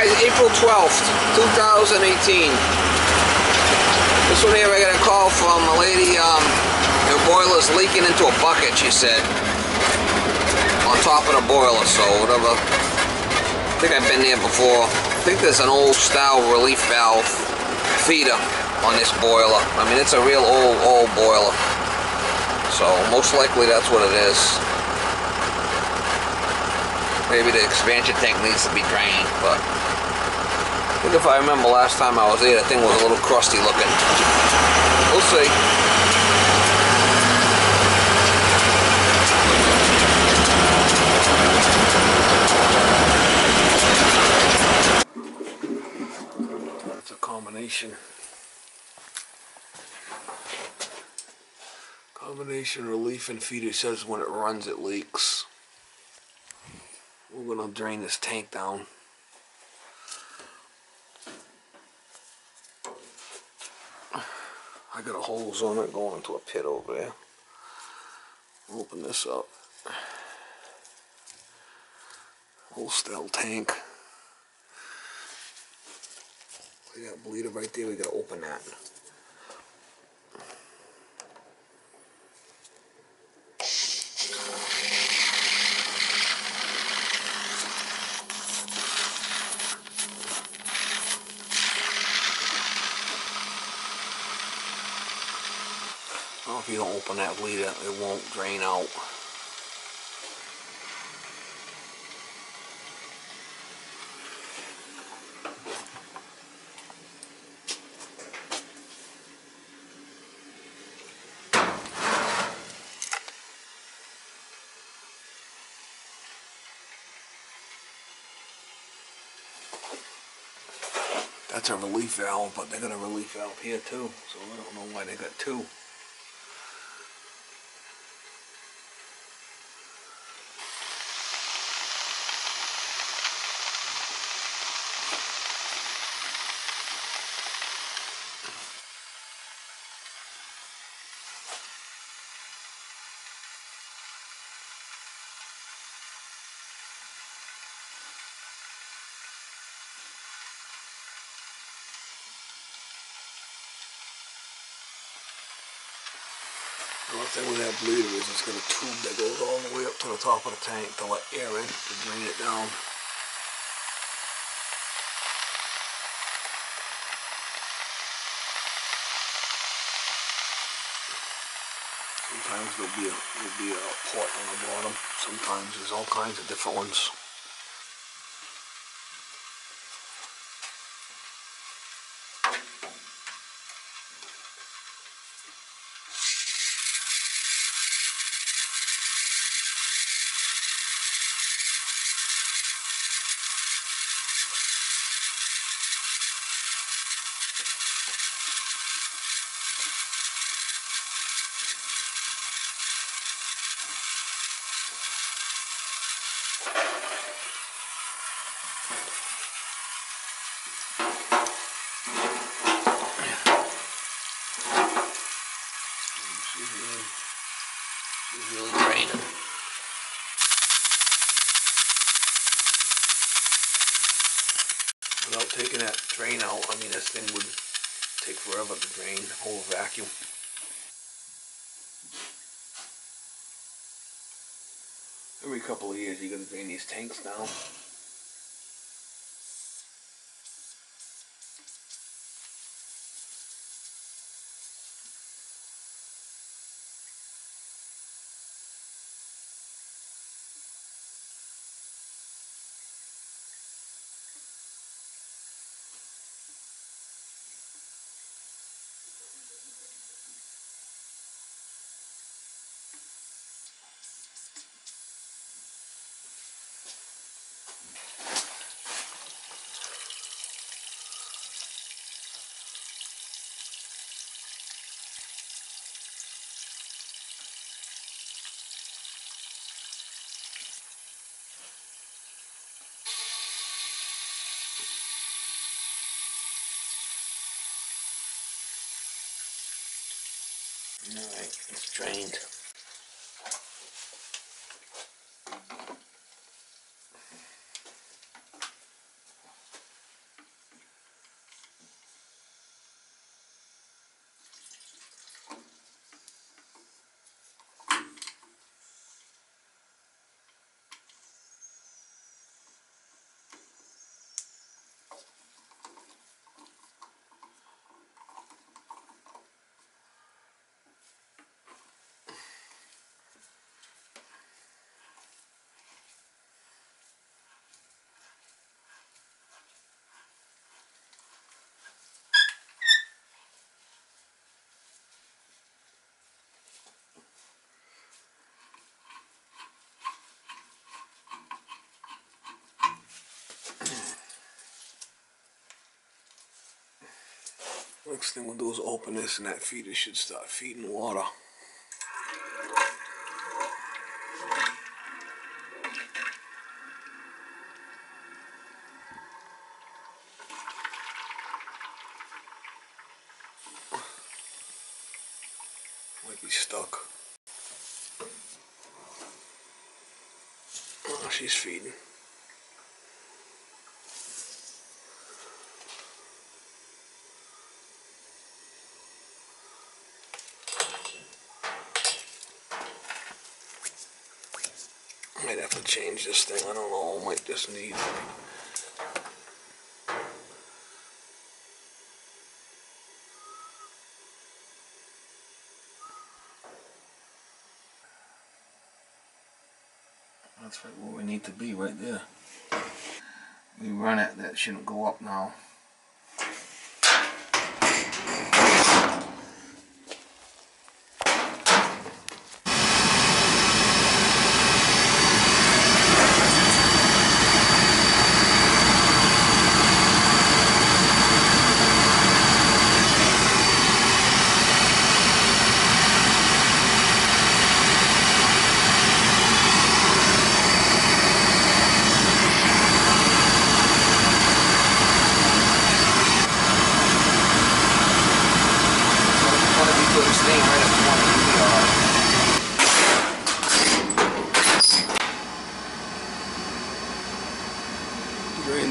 guys, April 12th, 2018. This one here, I got a call from a lady, her boiler's leaking into a bucket, she said. On top of the boiler, so whatever. I think I've been there before. I think there's an old style relief valve feeder on this boiler. I mean, it's a real old boiler. So, most likely that's what it is. Maybe the expansion tank needs to be drained, but I think if I remember last time I was there, the thing was a little crusty looking. We'll see. That's a combination. Combination relief and feeder says when it runs it leaks. We're gonna drain this tank down. I got a hose on it going into a pit over there. Open this up. Whole style tank. We got a bleeder right there, we gotta open that. Well, if you don't open that bleeder, it won't drain out. That's a relief valve, but they got a relief valve here too, so I don't know why they got two. Well, the thing with that bleeder is it's got a tube that goes all the way up to the top of the tank to let air in to drain it down. Sometimes there'll be a port on the bottom. Sometimes there's all kinds of different ones. She's really draining. Without taking that drain out, I mean, this thing would take forever to drain, the whole vacuum. Every couple of years, you're going to drain these tanks down. Alright, it's drained. next thing we'll do is open this and that feeder should start feeding water. Might be stuck. Oh, she's feeding. Might have to change this thing. I don't know. Might just need. That's right where we need to be, right there. We run it. That shouldn't go up now.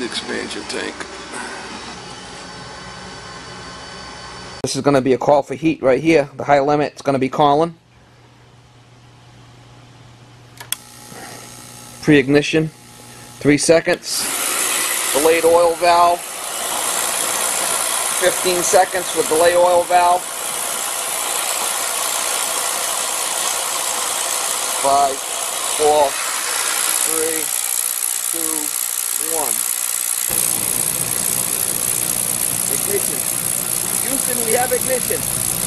Expansion tank. This is going to be a call for heat right here. The high limit is going to be calling. Pre-ignition, 3 seconds. Delayed oil valve, 15 seconds with delay oil valve. 5, 4, 3, 2, 1. Ignition. Houston, we have ignition.